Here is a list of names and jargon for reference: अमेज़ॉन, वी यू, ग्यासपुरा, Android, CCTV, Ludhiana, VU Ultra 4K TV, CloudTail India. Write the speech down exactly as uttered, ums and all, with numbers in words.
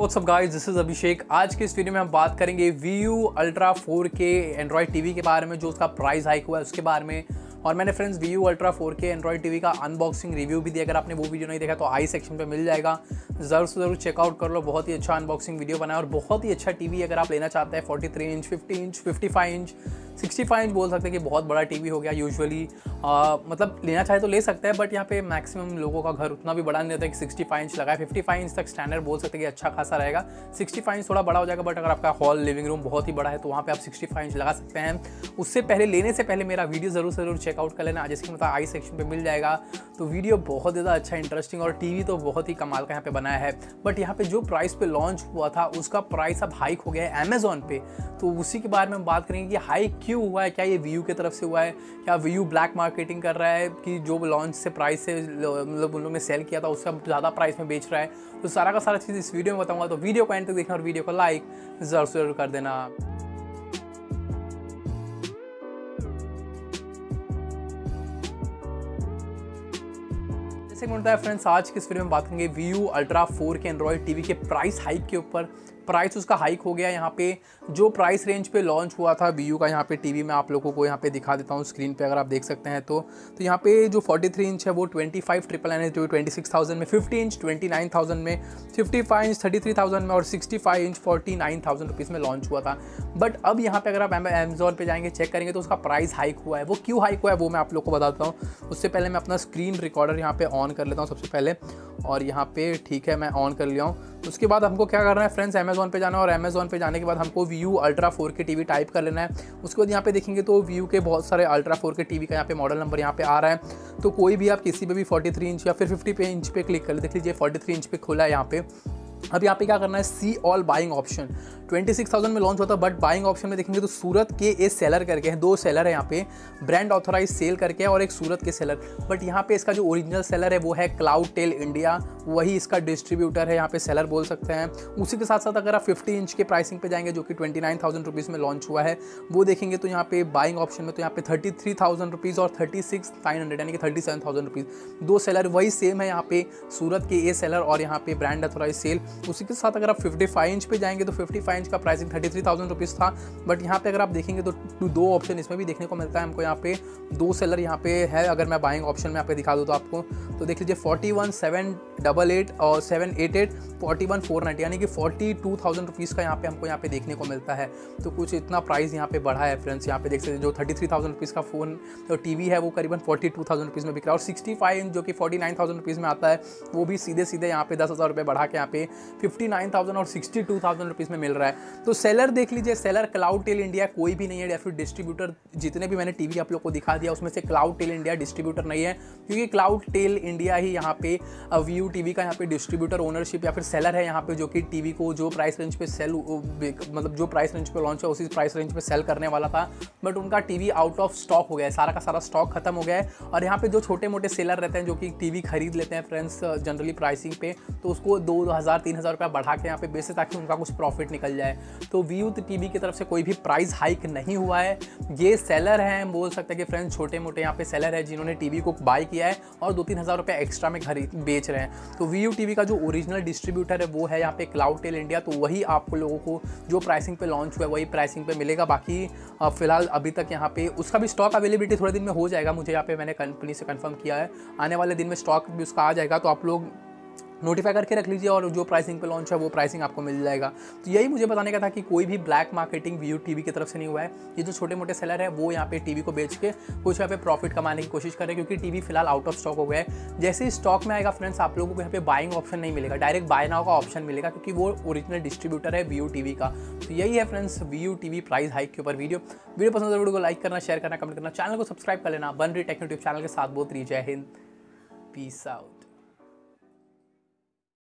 What's up guys, this is अभिषेक। आज के इस वीडियो में हम बात करेंगे वी यू ultra four K Android TV के बारे में, जो उसका प्राइस हाइक हुआ है उसके बारे में। और मैंने friends वी यू ultra four K Android TV का अनबॉक्सिंग रिव्यू भी दिया, अगर आपने वो वीडियो नहीं देखा तो आई सेक्शन पे मिल जाएगा, ज़रूर से ज़रूर चेकआउट कर लो। बहुत ही अच्छा अनबॉक्सिंग वीडियो बना है और बहुत ही अच्छा टीवी अगर आप लेना चाहते हैं। Forty three inch, fifty inch, fifty five inch, sixty five inch बोल सकते हैं कि बहुत बड़ा टीवी हो गया। यूजुअली मतलब लेना चाहे तो ले सकते हैं, बट यहाँ पे मैक्सिमम लोगों का घर उतना भी बड़ा नहीं रहता है कि सिक्स्टी फाइव इंच लगाए। फिफ्टी फाइव इंच तक स्टैंडर्ड बोल सकते हैं कि अच्छा खासा रहेगा। सिक्स्टी फाइव इंच थोड़ा बड़ा हो जाएगा, बट अगर आपका हॉल लिविंग रूम बहुत ही बड़ा है तो वहाँ पे आप सिक्स्टी फाइव इंच लगा सकते हैं। उससे पहले, लेने से पहले मेरा वीडियो ज़रूर ज़रूर चेकआउट कर लेना, जिसके मतलब आई सेक्शन पर मिल जाएगा। तो वीडियो बहुत ज़्यादा अच्छा, इंटरेस्टिंग और टीवी तो बहुत ही कमाल का यहाँ पे बनाया है। बट यहाँ पे जो प्राइस पे लॉन्च हुआ था उसका प्राइस अब हाइक हो गया है अमेज़ॉन पे, तो उसी के बारे में हम बात करेंगे कि हाइक क्यों हुआ है, क्या ये वी यू की तरफ से हुआ है, क्या वी यू ब्लैक मार्केटिंग कर रहा है कि जो लॉन्च से प्राइस से मतलब उन लोगों ने सेल किया था उसका ज़्यादा प्राइस में बेच रहा है। तो सारा का सारा चीज़ इस वीडियो में बताऊँगा, तो वीडियो को एंड तक देखना और वीडियो को लाइक ज़रूर ज़रूर कर देना। मिलता है फ्रेंड्स, आज के इस वीडियो में बात करेंगे वी यू ultra four K Android TV के प्राइस हाइक के ऊपर। प्राइस उसका हाइक हो गया यहाँ पे, जो प्राइस रेंज पे लॉन्च हुआ था वी यू का। यहाँ पे टीवी में आप लोगों को यहाँ पे दिखा देता हूँ स्क्रीन पे, अगर आप देख सकते हैं तो तो यहाँ पे जो फोर्टी थ्री इंच है वो ट्वेंटी फाइव ट्रिपल नाइन जो ट्वेंटी सिक्स थाउजेंड में, fifty inch twenty nine thousand में, fifty five inch thirty three thousand में और sixty five inch forty nine thousand rupees में लॉन्च हुआ था। बट अब यहाँ पे अगर आप अमेजोन पे जाएंगे, चेक करेंगे तो उसका प्राइस हाइक हुआ है। वो क्यों हाइक हुआ है वो मैं आप लोग को बताता हूँ। उससे पहले मैं अपना स्क्रीन रिकॉर्डर यहाँ पे ऑन कर लेता हूँ सबसे पहले, और यहाँ पे ठीक है मैं ऑन कर लिया हूँ। उसके बाद हमको क्या करना है फ्रेंड्स, अमेज़ॉन पे जाना है और अमेज़ॉन पे जाने के बाद हमको वी यू ultra four K TV type कर लेना है। उसके बाद यहाँ पे देखेंगे तो वी यू के बहुत सारे अल्ट्रा फोर के टीवी का यहाँ पे मॉडल नंबर यहाँ पे आ रहा है। तो कोई भी आप किसी पे भी फोर्टी थ्री इंच या फिर फिफ्टी इंच पे क्लिक कर ले, देख लीजिए फोर्टी थ्री इंच पे खुला है यहाँ पे। अब यहाँ पे क्या करना है, see all buying option. Twenty six thousand में लॉन्च होता है, बट बाइंग ऑप्शन में देखेंगे तो सूरत के ए सेलर करके हैं, दो सेलर है यहाँ पे, ब्रांड ऑथोराइज सेल करके है और एक सूरत के सेलर। बट यहाँ पे इसका जो ओरिजिनल सेलर है वो है क्लाउडटेल इंडिया, वही इसका डिस्ट्रीब्यूटर है, यहाँ पे सेलर बोल सकते हैं। उसी के साथ साथ अगर आप फिफ्टी इंच के प्राइसिंग पे जाएंगे, जो कि ट्वेंटी नाइन थाउजेंड रुपीज़ में लॉन्च हुआ है, वो देखेंगे तो यहाँ पे बाइंग ऑप्शन में तो यहाँ पे थर्टी थ्री थाउजेंड रुपीज़ और थर्टी सिक्स फाइन हंड्रेड यानी कि थर्टी सेवन थाउजेंड रुपीज़, दो सेलर वही सेम है यहाँ पे, सूरत के ए सेलर और यहाँ पे ब्रांड ऑथोराइज सेल। उसी के साथ अगर आप फिफ्टी फाइव इंच पे जाएंगे तो फिफ्टी फाइव इंच का pricing thirty three thousand rupees था। बट यहाँ पे अगर आप देखेंगे तो दो ऑप्शन इसमें भी देखने को मिलता है हमको, यहाँ पे दो सेलर यहाँ पे है। अगर मैं बाइंग ऑप्शन में यहाँ पे दिखा दूँ तो आपको, तो देख लीजिए forty one seven double eight और seven eight eight, forty one four ninety, यानी कि फोर्टी टू थाउजेंड रुपीज़ का यहाँ पे हमको यहाँ पे देखने को मिलता है। तो कुछ इतना प्राइस यहाँ पे बढ़ा है फ्रेंड्स। यहाँ पे देख सकते हैं जो थर्टी थ्री थाउजेंड रुपीज़ का फ़ोन तो टीवी है वो करीबन फोर्टी टू थाउजेंड रुपीज़ में बिक रहा है, और सिक्सटी फाइव इंच जो कि फोर्टी नाइन थाउजेंड रुपीज़ में आता है वो भी सीधे सीधे यहाँ पे दस हज़ार रुपये बढ़ा के यहाँ पे फिफ्टी नाइन थाउजेंड और सिक्सटी टू थाउजेंड रुपीज़ में मिल रहा है। तो सेलर देख लीजिए, सेलर क्लाउडटेल इंडिया कोई भी नहीं है, या फिर डिस्ट्रीब्यूटर जितने भी मैंने टीवी आप लोग को दिखा दिया उसमें से क्लाउडटेल इंडिया डिस्ट्रीब्यूटर नहीं है, क्योंकि क्लाउडटेल इंडिया ही यहाँ पे वी यू टीवी का यहाँ पे डिस्ट्रीब्यूटर ओनरशिप या फिर सेलर है यहाँ पे, जो कि टीवी को जो प्राइस रेंज पे सेल मतलब जो प्राइस रेंज पे लॉन्च है उसी प्राइस रेंज पे सेल करने वाला था। बट उनका टीवी आउट ऑफ स्टॉक हो गया है, सारा का सारा स्टॉक खत्म हो गया है। और यहाँ पे जो छोटे मोटे सेलर रहते हैं जो कि टीवी खरीद लेते हैं फ्रेंड्स जनरली प्राइसिंग पे, तो उसको दो हज़ार तीन हज़ार रुपया बढ़ा के यहाँ पे बेचे ताकि उनका कुछ प्रॉफिट निकल जाए। तो वी यू टीवी की तरफ से कोई भी प्राइस हाइक नहीं हुआ है। ये सेलर हैं बोल सकते हैं कि फ्रेंड्स, छोटे मोटे यहाँ पे सेलर है जिन्होंने टीवी को बाय किया है और दो तीन हज़ार रुपये एक्स्ट्रा में खरीद बेच रहे हैं। तो वी यू टीवी का जो ओरिजिनल डिस्ट्रीब्यूटर है वो है यहाँ पे क्लाउडटेल इंडिया, तो वही आप लोगों को जो प्राइसिंग पे लॉन्च हुआ है वही प्राइसिंग पे मिलेगा। बाकी फिलहाल अभी तक यहाँ पे उसका भी स्टॉक अवेलेबिलिटी थोड़े दिन में हो जाएगा, मुझे यहाँ पे मैंने कंपनी से कंफर्म किया है, आने वाले दिन में स्टॉक भी उसका आ जाएगा। तो आप लोग नोटिफाई करके रख लीजिए और जो प्राइसिंग पे लॉन्च है वो प्राइसिंग आपको मिल जाएगा। तो यही मुझे बताने का था कि कोई भी black marketing वी यू TV की तरफ से नहीं हुआ है। ये जो छोटे मोटे सेलर है वो यहाँ पे टीवी को बेच के कुछ यहाँ पे प्रॉफिट कमाने की कोशिश कर रहे हैं, क्योंकि टीवी फिलहाल आउट ऑफ स्टॉक हो गया है। जैसे ही स्टॉक में आएगा फ्रेंड्स, आप लोगों को यहाँ पे बाइंग ऑप्शन नहीं मिलेगा, डायरेक्ट बाय नाउ का ऑप्शन मिलेगा, क्योंकि वो ओरिजिनल डिस्ट्रीब्यूटर है वी यू टीवी का। तो यही है friends वी यू TV price hike के ऊपर वीडियो। वीडियो पसंद है वीडियो को लाइक करना, शेयर करना, कमेंट करना, चैनल को सब्सक्राइब कर लेना। बन रही टेक यूट्यूब चैनल के साथ बहुत रही। जय हिंद, पीस आउट।